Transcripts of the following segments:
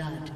blood.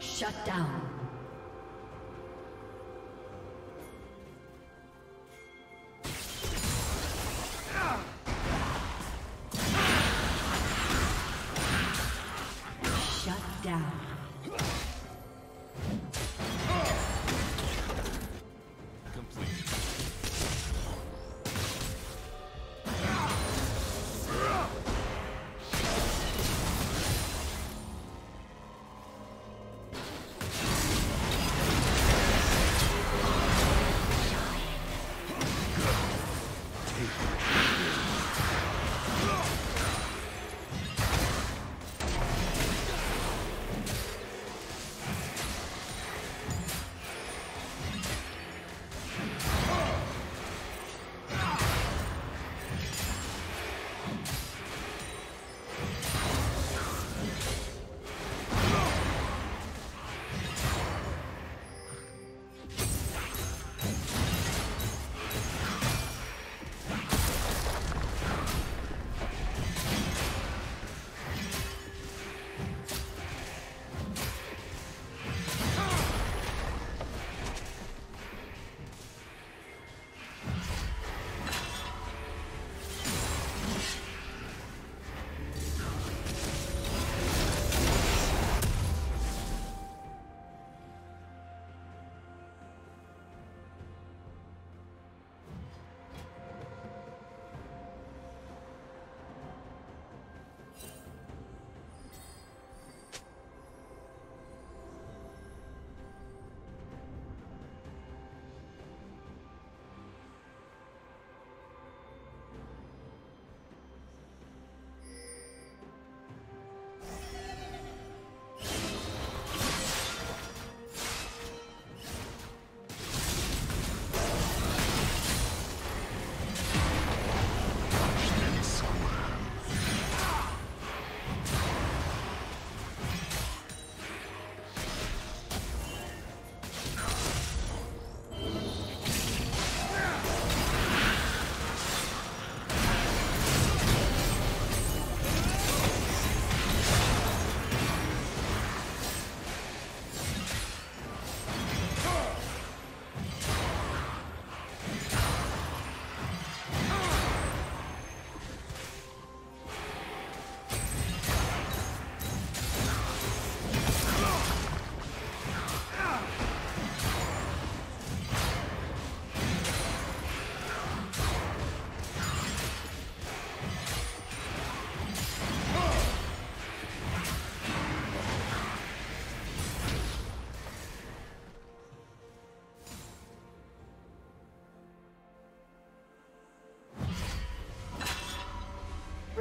Shut down. Shut down. Complete.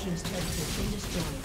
Team's turret has been destroyed.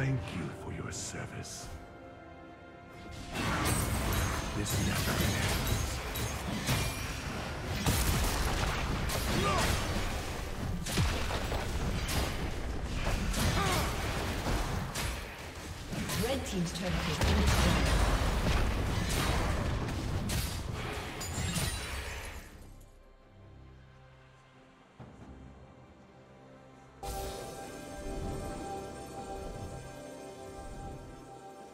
Thank you for your service. This never ends. No! Red team's turret has been destroyed. Blue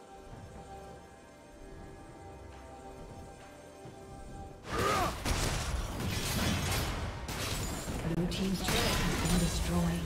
team's turret has been destroyed.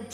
Red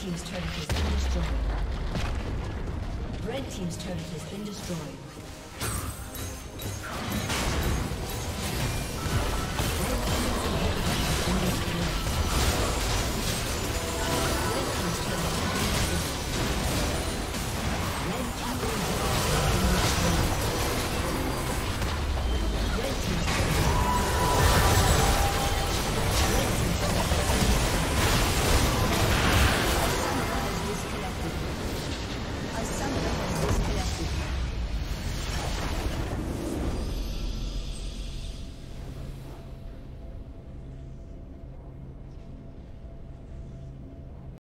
Team's turret has been destroyed. Red team's turret has been destroyed.